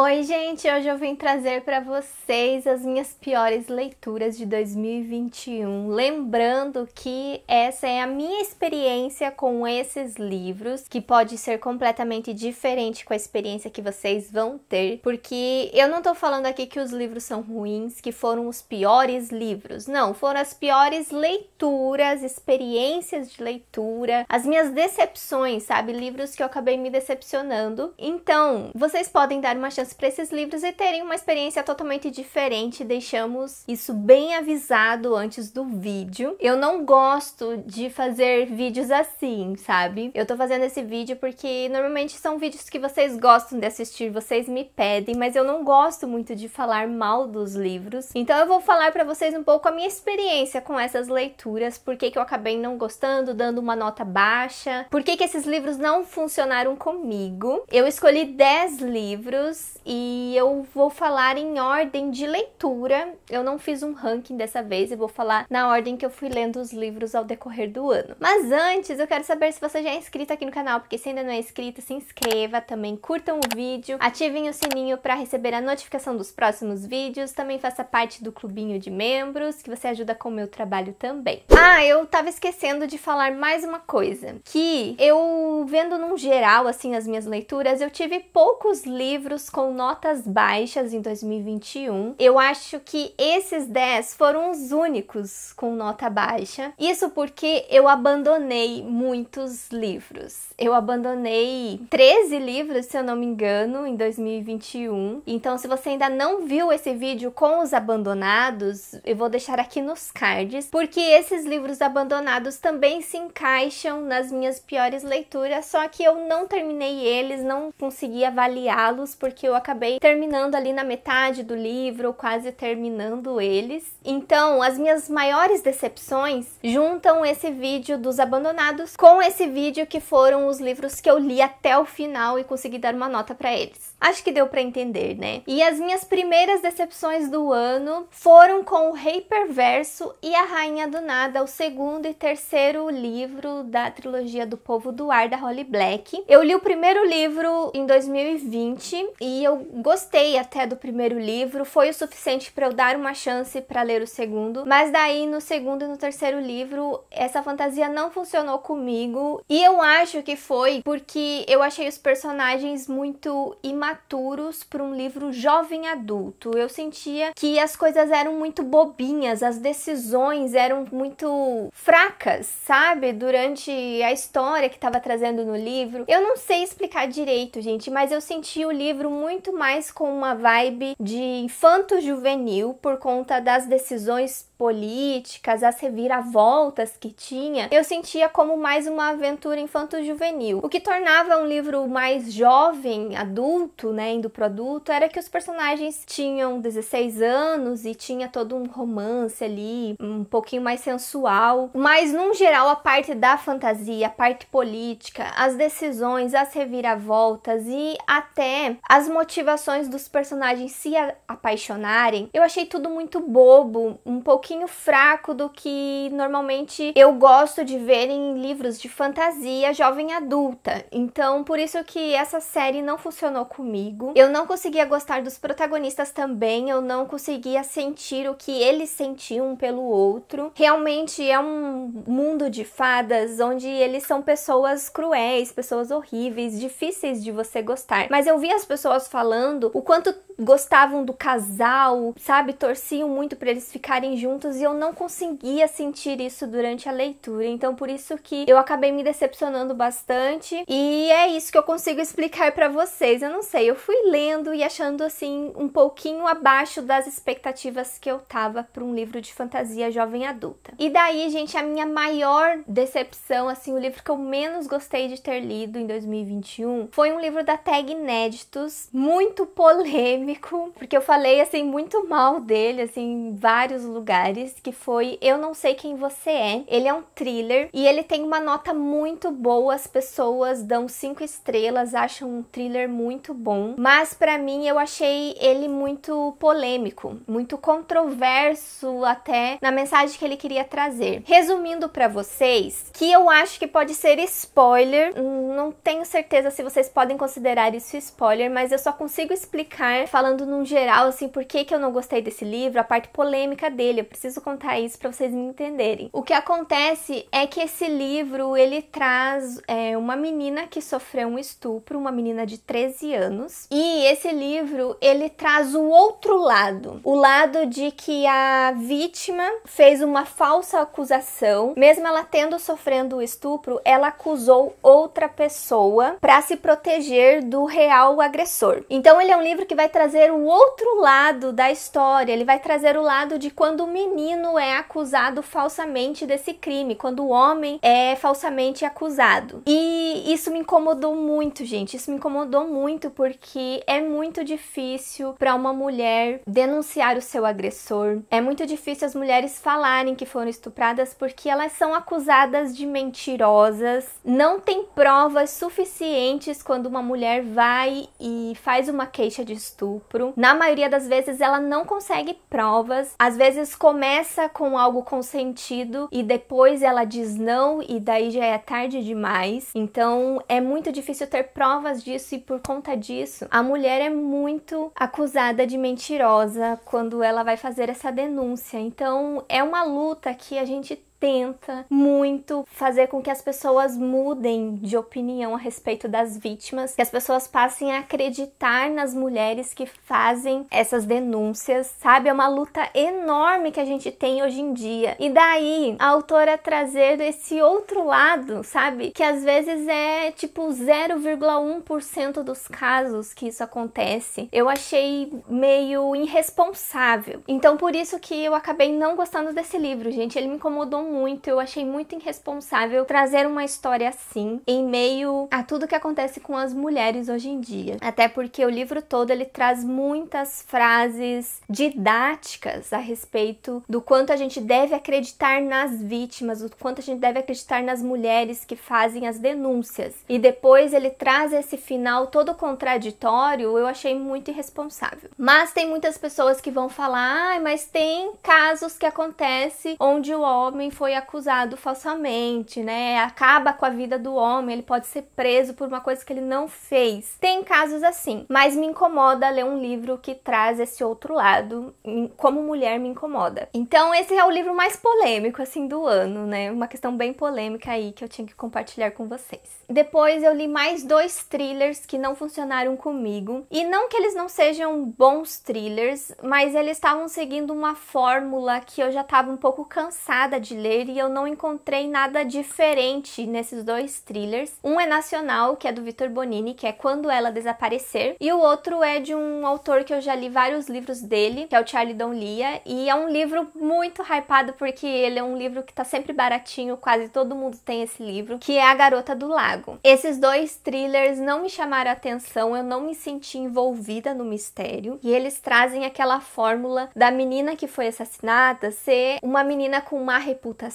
Oi gente, hoje eu vim trazer para vocês as minhas piores leituras de 2021, lembrando que essa é a minha experiência com esses livros, que pode ser completamente diferente com a experiência que vocês vão ter, porque eu não tô falando aqui que os livros são ruins, que foram os piores livros, não, foram as piores leituras, experiências de leitura, as minhas decepções, sabe, livros que eu acabei me decepcionando, então vocês podem dar uma chance para esses livros e terem uma experiência totalmente diferente, deixamos isso bem avisado antes do vídeo. Eu não gosto de fazer vídeos assim, sabe? Eu tô fazendo esse vídeo porque normalmente são vídeos que vocês gostam de assistir, vocês me pedem, mas eu não gosto muito de falar mal dos livros. Então eu vou falar para vocês um pouco a minha experiência com essas leituras, por que eu acabei não gostando, dando uma nota baixa, por que esses livros não funcionaram comigo. Eu escolhi 10 livros e eu vou falar em ordem de leitura, eu não fiz um ranking dessa vez, eu vou falar na ordem que eu fui lendo os livros ao decorrer do ano. Mas antes, eu quero saber se você já é inscrito aqui no canal, porque se ainda não é inscrito, se inscreva, também curtam o vídeo, ativem o sininho para receber a notificação dos próximos vídeos, também faça parte do clubinho de membros, que você ajuda com o meu trabalho também. Ah, eu tava esquecendo de falar mais uma coisa, que eu vendo num geral, assim, as minhas leituras, eu tive poucos livros com notas baixas em 2021. Eu acho que esses 10 foram os únicos com nota baixa. Isso porque eu abandonei muitos livros. Eu abandonei 13 livros, se eu não me engano, em 2021. Então, se você ainda não viu esse vídeo com os abandonados, eu vou deixar aqui nos cards, porque esses livros abandonados também se encaixam nas minhas piores leituras, só que eu não terminei eles, não consegui avaliá-los, porque eu acabei terminando ali na metade do livro, quase terminando eles. Então, as minhas maiores decepções juntam esse vídeo dos abandonados com esse vídeo que foram os livros que eu li até o final e consegui dar uma nota pra eles. Acho que deu pra entender, né? E as minhas primeiras decepções do ano foram com O Rei Perverso e A Rainha do Nada, o segundo e terceiro livro da trilogia do Povo do Ar, da Holly Black. Eu li o primeiro livro em 2020 e eu gostei até do primeiro livro, foi o suficiente para eu dar uma chance para ler o segundo, mas daí no segundo e no terceiro livro essa fantasia não funcionou comigo e eu acho que foi porque eu achei os personagens muito imaturos para um livro jovem adulto. Eu sentia que as coisas eram muito bobinhas, as decisões eram muito fracas, sabe? Durante a história que estava trazendo no livro. Eu não sei explicar direito, gente, mas eu senti o livro muito mais com uma vibe de infanto-juvenil por conta das decisões políticas, as reviravoltas que tinha, eu sentia como mais uma aventura infanto-juvenil. O que tornava um livro mais jovem, adulto, né, indo pro adulto, era que os personagens tinham 16 anos e tinha todo um romance ali, um pouquinho mais sensual, mas num geral a parte da fantasia, a parte política, as decisões, as reviravoltas e até as motivações dos personagens se apaixonarem, eu achei tudo muito bobo, um pouquinho fraco do que normalmente eu gosto de ver em livros de fantasia jovem adulta. Então, por isso que essa série não funcionou comigo. Eu não conseguia gostar dos protagonistas também, eu não conseguia sentir o que eles sentiam um pelo outro. Realmente é um mundo de fadas onde eles são pessoas cruéis, pessoas horríveis, difíceis de você gostar. Mas eu vi as pessoas falando o quanto gostavam do casal, sabe? Torciam muito pra eles ficarem juntos e eu não conseguia sentir isso durante a leitura. Então, por isso que eu acabei me decepcionando bastante e é isso que eu consigo explicar pra vocês. Eu não sei, eu fui lendo e achando, assim, um pouquinho abaixo das expectativas que eu tava pra um livro de fantasia jovem adulta. E daí, gente, a minha maior decepção, assim, o livro que eu menos gostei de ter lido em 2021 foi um livro da Tag Inéditos, muito polêmico, polêmico, porque eu falei, assim, muito mal dele, assim, em vários lugares, que foi Eu Não Sei Quem Você É. Ele é um thriller e ele tem uma nota muito boa, as pessoas dão 5 estrelas, acham um thriller muito bom, mas pra mim eu achei ele muito polêmico, muito controverso até na mensagem que ele queria trazer. Resumindo pra vocês, que eu acho que pode ser spoiler, não tenho certeza se vocês podem considerar isso spoiler, mas eu só consigo explicar falando num geral, assim, por que eu não gostei desse livro, a parte polêmica dele, eu preciso contar isso pra vocês me entenderem. O que acontece é que esse livro, ele traz uma menina que sofreu um estupro, uma menina de 13 anos, e esse livro, ele traz o outro lado, o lado de que a vítima fez uma falsa acusação, mesmo ela tendo sofrendo o estupro, ela acusou outra pessoa pra se proteger do real agressor. Então ele é um livro que vai trazer o outro lado da história, ele vai trazer o lado de quando o menino é acusado falsamente desse crime, quando o homem é falsamente acusado. E isso me incomodou muito, gente, isso me incomodou muito porque é muito difícil para uma mulher denunciar o seu agressor, é muito difícil as mulheres falarem que foram estupradas porque elas são acusadas de mentirosas, não tem provas suficientes quando uma mulher vai e faz uma queixa de estupro. Na maioria das vezes ela não consegue provas, às vezes começa com algo consentido e depois ela diz não e daí já é tarde demais. Então é muito difícil ter provas disso e por conta disso a mulher é muito acusada de mentirosa quando ela vai fazer essa denúncia. Então é uma luta que a gente tenta muito fazer com que as pessoas mudem de opinião a respeito das vítimas, que as pessoas passem a acreditar nas mulheres que fazem essas denúncias, sabe? É uma luta enorme que a gente tem hoje em dia. E daí, a autora trazer esse outro lado, sabe? Que às vezes é tipo 0,1% dos casos que isso acontece. Eu achei meio irresponsável. Então, por isso que eu acabei não gostando desse livro, gente. Ele me incomodou muito, eu achei muito irresponsável trazer uma história assim, em meio a tudo que acontece com as mulheres hoje em dia. Até porque o livro todo, ele traz muitas frases didáticas a respeito do quanto a gente deve acreditar nas vítimas, do quanto a gente deve acreditar nas mulheres que fazem as denúncias. E depois ele traz esse final todo contraditório, eu achei muito irresponsável. Mas tem muitas pessoas que vão falar, ah, mas tem casos que acontece onde o homem foi acusado falsamente, né? Acaba com a vida do homem, ele pode ser preso por uma coisa que ele não fez. Tem casos assim, mas me incomoda ler um livro que traz esse outro lado, como mulher me incomoda. Então esse é o livro mais polêmico, assim, do ano, né? Uma questão bem polêmica aí que eu tinha que compartilhar com vocês. Depois eu li mais 2 thrillers que não funcionaram comigo, e não que eles não sejam bons thrillers, mas eles estavam seguindo uma fórmula que eu já estava um pouco cansada de ler e eu não encontrei nada diferente nesses 2 thrillers. Um é nacional, que é do Victor Bonini, que é Quando Ela Desaparecer, e o outro é de um autor que eu já li vários livros dele, que é o Charlie Donlea, e é um livro muito hypado porque ele é um livro que tá sempre baratinho, quase todo mundo tem esse livro, que é A Garota do Lago. Esses 2 thrillers não me chamaram a atenção, eu não me senti envolvida no mistério, e eles trazem aquela fórmula da menina que foi assassinada ser uma menina com má reputação,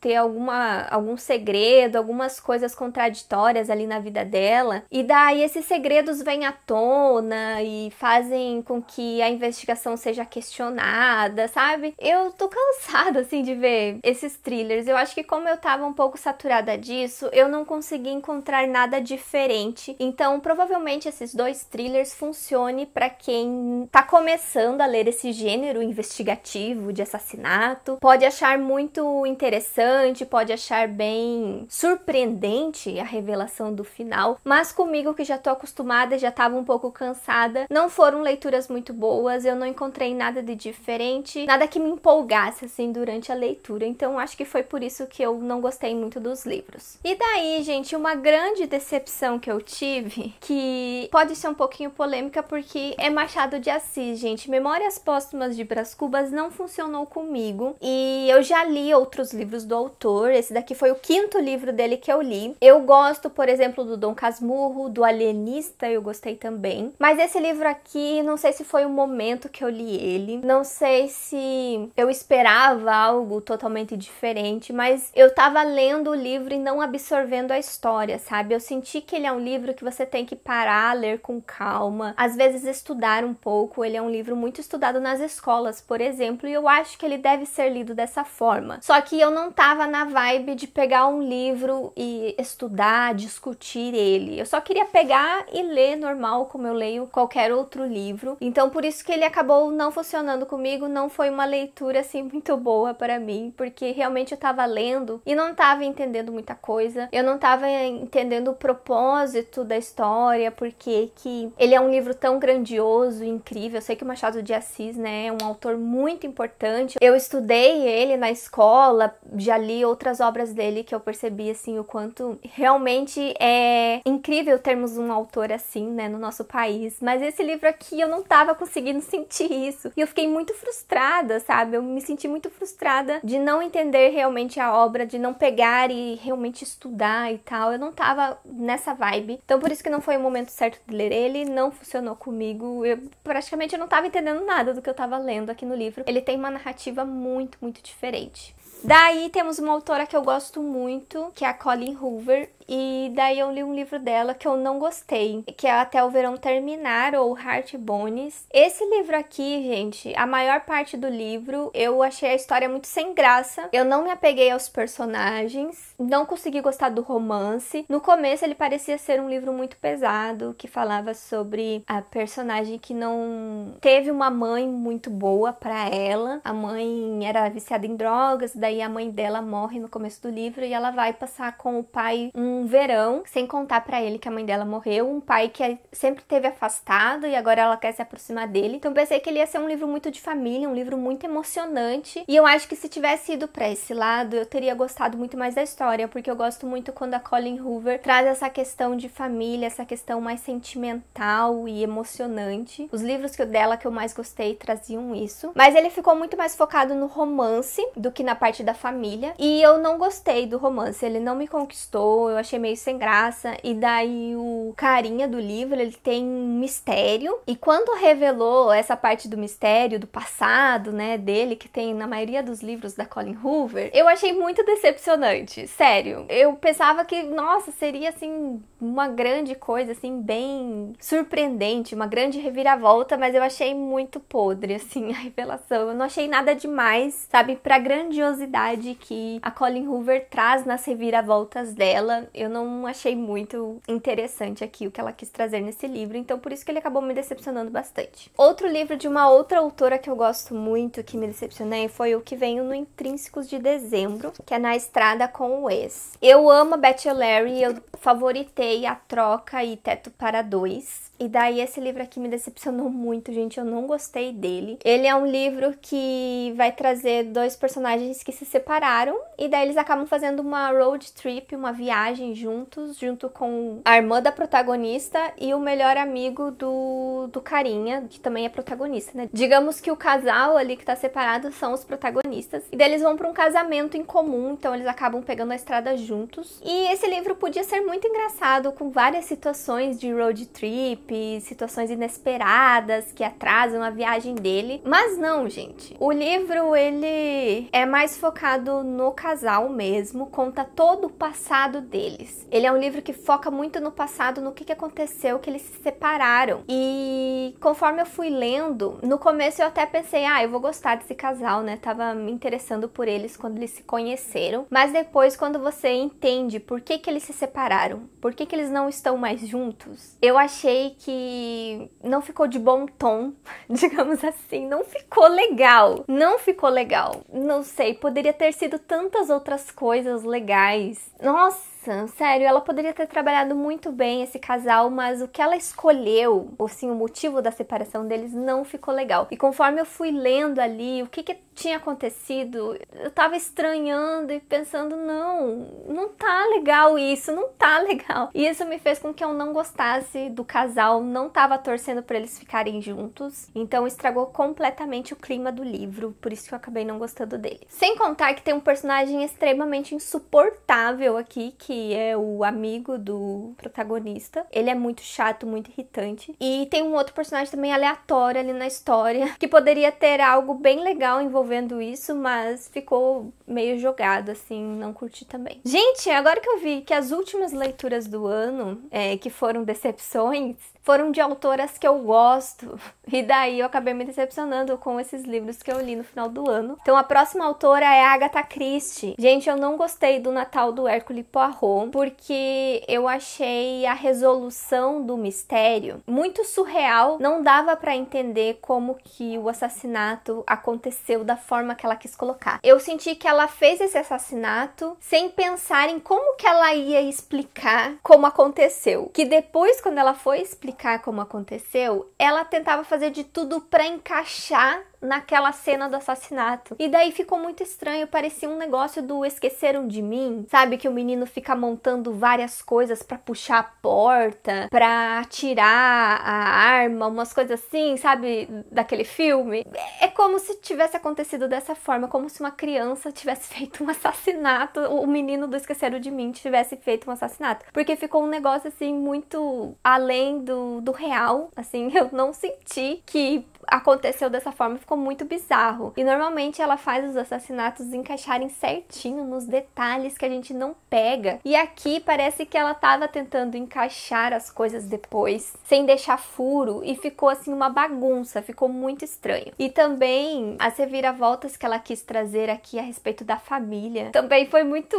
ter algum segredo, algumas coisas contraditórias ali na vida dela, e daí esses segredos vêm à tona e fazem com que a investigação seja questionada, sabe? Eu tô cansada, assim, de ver esses thrillers. Eu acho que como eu tava um pouco saturada disso, eu não consegui encontrar nada diferente. Então, provavelmente esses 2 thrillers funcionem pra quem tá começando a ler esse gênero investigativo de assassinato. Pode achar muito interessante, pode achar bem surpreendente a revelação do final, mas comigo que já tô acostumada e já tava um pouco cansada, não foram leituras muito boas, eu não encontrei nada de diferente, nada que me empolgasse assim durante a leitura, então acho que foi por isso que eu não gostei muito dos livros. E daí, gente, uma grande decepção que eu tive, que pode ser um pouquinho polêmica porque é Machado de Assis, gente. Memórias Póstumas de Brás Cubas não funcionou comigo e eu já li li outros livros do autor, esse daqui foi o 5º livro dele que eu li. Eu gosto, por exemplo, do Dom Casmurro, do Alienista, eu gostei também. Mas esse livro aqui, não sei se foi o momento que eu li ele, não sei se eu esperava algo totalmente diferente, mas eu tava lendo o livro e não absorvendo a história, sabe? Eu senti que ele é um livro que você tem que parar, ler com calma, às vezes estudar um pouco. Ele é um livro muito estudado nas escolas, por exemplo, e eu acho que ele deve ser lido dessa forma. Só que eu não tava na vibe de pegar um livro e estudar, discutir ele. Eu só queria pegar e ler normal, como eu leio qualquer outro livro. Então, por isso que ele acabou não funcionando comigo, não foi uma leitura, assim, muito boa para mim, porque realmente eu tava lendo e não tava entendendo muita coisa. Eu não tava entendendo o propósito da história, porque que ele é um livro tão grandioso, incrível. Eu sei que o Machado de Assis, né, é um autor muito importante. Eu estudei ele na escola, já li outras obras dele que eu percebi, assim, o quanto realmente é incrível termos um autor assim, né, no nosso país. Mas esse livro aqui eu não tava conseguindo sentir isso. E eu fiquei muito frustrada, sabe? Eu me senti muito frustrada de não entender realmente a obra, de não pegar e realmente estudar e tal. Eu não tava nessa vibe. Então, por isso que não foi o momento certo de ler ele, não funcionou comigo. Eu praticamente não tava entendendo nada do que eu tava lendo aqui no livro. Ele tem uma narrativa muito, muito diferente. Daí temos uma autora que eu gosto muito, que é a Colleen Hoover, e daí eu li um livro dela que eu não gostei, que é Até o Verão Terminar, ou Heart Bones. Esse livro aqui, gente, a maior parte do livro eu achei a história muito sem graça, eu não me apeguei aos personagens, não consegui gostar do romance. No começo ele parecia ser um livro muito pesado, que falava sobre a personagem que não teve uma mãe muito boa pra ela, a mãe era viciada em drogas, daí a mãe dela morre no começo do livro e ela vai passar com o pai um verão, sem contar pra ele que a mãe dela morreu, um pai que sempre teve afastado e agora ela quer se aproximar dele. Então pensei que ele ia ser um livro muito de família, um livro muito emocionante, e eu acho que se tivesse ido pra esse lado, eu teria gostado muito mais da história, porque eu gosto muito quando a Colleen Hoover traz essa questão de família, essa questão mais sentimental e emocionante. Os livros dela que eu mais gostei traziam isso, mas ele ficou muito mais focado no romance do que na parte da família, e eu não gostei do romance, ele não me conquistou, eu achei meio sem graça. E daí o carinha do livro, ele tem um mistério, e quando revelou essa parte do mistério, do passado, né, dele, que tem na maioria dos livros da Colleen Hoover, eu achei muito decepcionante, sério. Eu pensava que, nossa, seria assim, uma grande coisa, assim, bem surpreendente, uma grande reviravolta, mas eu achei muito podre, assim, a revelação. Eu não achei nada demais, sabe, pra grandiosidade que a Colleen Hoover traz nas reviravoltas dela. Eu não achei muito interessante aqui o que ela quis trazer nesse livro, então por isso que ele acabou me decepcionando bastante. Outro livro de uma outra autora que eu gosto muito, que me decepcionei, foi o que veio no Intrínsecos de dezembro, que é Na Estrada com o Ex. Eu amo a Beth O'Leary, eu favoritei A Troca e Teto para Dois, e daí esse livro aqui me decepcionou muito, gente, eu não gostei dele. Ele é um livro que vai trazer dois personagens que se separaram, e daí eles acabam fazendo uma road trip, uma viagem juntos, junto com a irmã da protagonista e o melhor amigo do carinha, que também é protagonista, né? Digamos que o casal ali que tá separado são os protagonistas, e daí eles vão pra um casamento em comum, então eles acabam pegando a estrada juntos. E esse livro podia ser muito engraçado, com várias situações de road trip, situações inesperadas que atrasam a viagem dele, mas não, gente. O livro, ele é mais focado no casal mesmo, conta todo o passado deles. Ele é um livro que foca muito no passado, no que aconteceu, que eles se separaram. E conforme eu fui lendo, no começo eu até pensei, ah, eu vou gostar desse casal, né? Tava me interessando por eles quando eles se conheceram. Mas depois, quando você entende por que eles se separaram, por que eles não estão mais juntos, eu achei que não ficou de bom tom, digamos assim, não ficou legal. Não ficou legal. Não sei, poderia ter sido tantas outras coisas legais. Nossa! Nossa, sério, ela poderia ter trabalhado muito bem esse casal, mas o que ela escolheu, ou sim, o motivo da separação deles não ficou legal. E conforme eu fui lendo ali o que tinha acontecido, eu tava estranhando e pensando, não tá legal isso, não tá legal. E isso me fez com que eu não gostasse do casal, não tava torcendo pra eles ficarem juntos, então estragou completamente o clima do livro, por isso que eu acabei não gostando dele. Sem contar que tem um personagem extremamente insuportável aqui, que é o amigo do protagonista. Ele é muito chato, muito irritante. E tem um outro personagem também aleatório ali na história, que poderia ter algo bem legal envolvendo isso, mas ficou meio jogado, assim, não curti também. Gente, agora que eu vi que as últimas leituras do ano, que foram decepções, foram de autoras que eu gosto, e daí eu acabei me decepcionando com esses livros que eu li no final do ano. Então a próxima autora é a Agatha Christie. Gente, eu não gostei do Natal do Hércule Poirot, porque eu achei a resolução do mistério muito surreal, não dava pra entender como que o assassinato aconteceu da forma que ela quis colocar. Eu senti que ela fez esse assassinato sem pensar em como que ela ia explicar como aconteceu, que depois, quando ela foi explicar como aconteceu, ela tentava fazer de tudo pra encaixar naquela cena do assassinato. E daí ficou muito estranho, parecia um negócio do Esqueceram de Mim, sabe? Que o menino fica montando várias coisas pra puxar a porta, pra atirar a arma, umas coisas assim, sabe? Daquele filme. É como se tivesse acontecido dessa forma, como se uma criança tivesse feito um assassinato, o menino do Esqueceram de Mim tivesse feito um assassinato. Porque ficou um negócio, assim, muito além do real, assim, eu não senti que aconteceu dessa forma, ficou muito bizarro. E normalmente ela faz os assassinatos encaixarem certinho nos detalhes que a gente não pega. E aqui parece que ela tava tentando encaixar as coisas depois, sem deixar furo, e ficou assim uma bagunça, ficou muito estranho. E também as reviravoltas que ela quis trazer aqui a respeito da família, também foi muito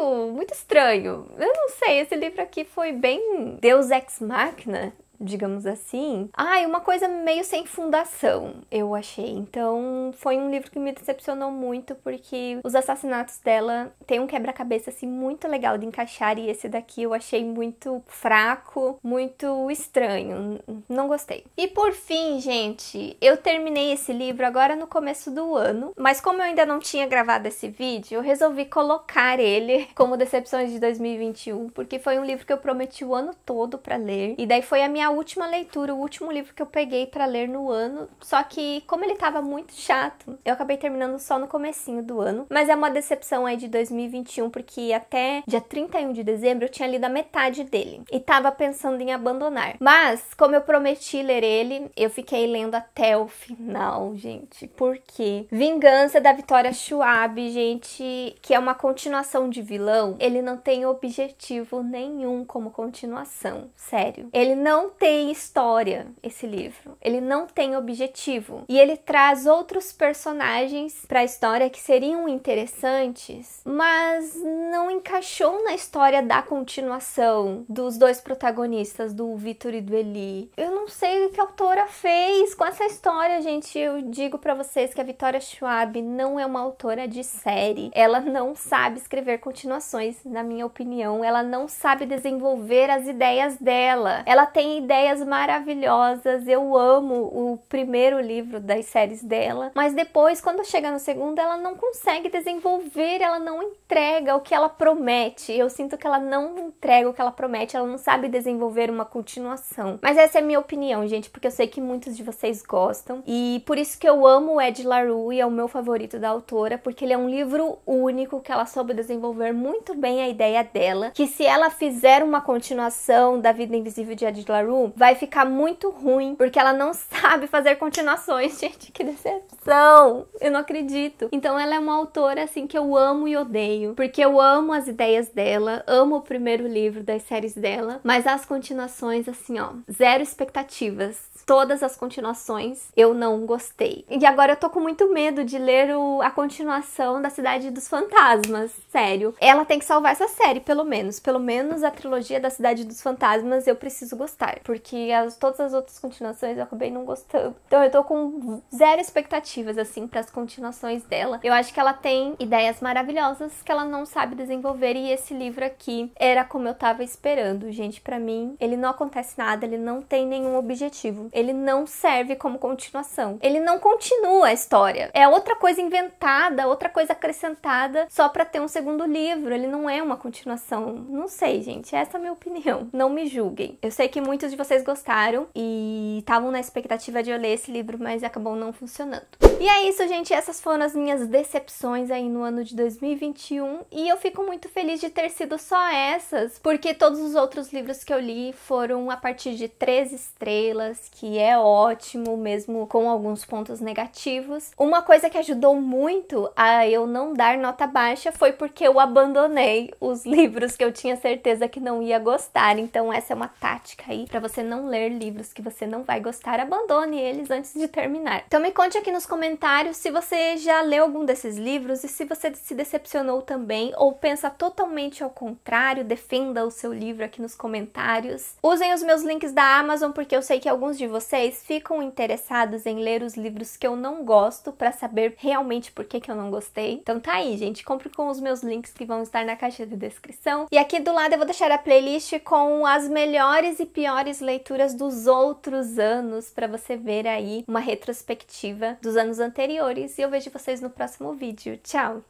estranho. Eu não sei, esse livro aqui foi bem Deus Ex Machina, digamos assim. Ah, e uma coisa meio sem fundação, eu achei. Então, foi um livro que me decepcionou muito, porque os assassinatos dela tem um quebra-cabeça, assim, muito legal de encaixar, e esse daqui eu achei muito fraco, muito estranho. Não gostei. E por fim, gente, eu terminei esse livro agora no começo do ano, mas como eu ainda não tinha gravado esse vídeo, eu resolvi colocar ele como Decepções de 2021, porque foi um livro que eu prometi o ano todo pra ler, e daí foi a minha última leitura, o último livro que eu peguei pra ler no ano, só que como ele tava muito chato, eu acabei terminando só no comecinho do ano, mas é uma decepção aí de 2021, porque até dia 31 de dezembro eu tinha lido a metade dele, e tava pensando em abandonar, mas como eu prometi ler ele, eu fiquei lendo até o final, gente, porque Vingança, da Victor Schwab, gente, que é uma continuação de Vilão, ele não tem objetivo nenhum como continuação, sério, ele não tem história, esse livro. Ele não tem objetivo. E ele traz outros personagens pra história que seriam interessantes, mas não encaixou na história da continuação dos dois protagonistas, do Victor e do Eli. Eu não sei o que a autora fez com essa história, gente. Eu digo pra vocês que a Victor Schwab não é uma autora de série. Ela não sabe escrever continuações, na minha opinião. Ela não sabe desenvolver as ideias dela. Ela tem ideias maravilhosas, eu amo o primeiro livro das séries dela, mas depois, quando chega no segundo, ela não consegue desenvolver, ela não entrega o que ela promete. Eu sinto que ela não entrega o que ela promete, ela não sabe desenvolver uma continuação. Mas essa é a minha opinião, gente, porque eu sei que muitos de vocês gostam, e por isso que eu amo o Ed LaRue, e é o meu favorito da autora, porque ele é um livro único, que ela soube desenvolver muito bem a ideia dela, que se ela fizer uma continuação da Vida Invisível de Ed LaRue, vai ficar muito ruim, porque ela não sabe fazer continuações, gente, que decepção! Eu não acredito. Então ela é uma autora, assim, que eu amo e odeio, porque eu amo as ideias dela, amo o primeiro livro das séries dela, mas as continuações, assim, ó, zero expectativas. Todas as continuações eu não gostei. E agora eu tô com muito medo de ler a continuação da Cidade dos Fantasmas, sério. Ela tem que salvar essa série, pelo menos. Pelo menos a trilogia da Cidade dos Fantasmas eu preciso gostar, porque todas as outras continuações eu acabei não gostando. Então eu tô com zero expectativas, assim, pras continuações dela. Eu acho que ela tem ideias maravilhosas que ela não sabe desenvolver, e esse livro aqui era como eu tava esperando, gente. Pra mim, ele não acontece nada, ele não tem nenhum objetivo, ele não serve como continuação, ele não continua a história. É outra coisa inventada, outra coisa acrescentada só pra ter um segundo livro, ele não é uma continuação. Não sei, gente, essa é a minha opinião, não me julguem. Eu sei que muitos de vocês gostaram e estavam na expectativa de eu ler esse livro, mas acabou não funcionando. E é isso, gente, essas foram as minhas decepções aí no ano de 2021, e eu fico muito feliz de ter sido só essas, porque todos os outros livros que eu li foram a partir de 3 estrelas, que é ótimo, mesmo com alguns pontos negativos. Uma coisa que ajudou muito a eu não dar nota baixa foi porque eu abandonei os livros que eu tinha certeza que não ia gostar. Então essa é uma tática aí pra você não ler livros que você não vai gostar, abandone eles antes de terminar. Então me conte aqui nos comentários se você já leu algum desses livros e se você se decepcionou também, ou pensa totalmente ao contrário. Defenda o seu livro aqui nos comentários. Usem os meus links da Amazon, porque eu sei que alguns de vocês ficam interessados em ler os livros que eu não gosto pra saber realmente por que eu não gostei. Então tá aí, gente, compre com os meus links que vão estar na caixa de descrição. E aqui do lado eu vou deixar a playlist com as melhores e piores leituras dos outros anos, pra você ver aí uma retrospectiva dos anos anteriores. E eu vejo vocês no próximo vídeo. Tchau!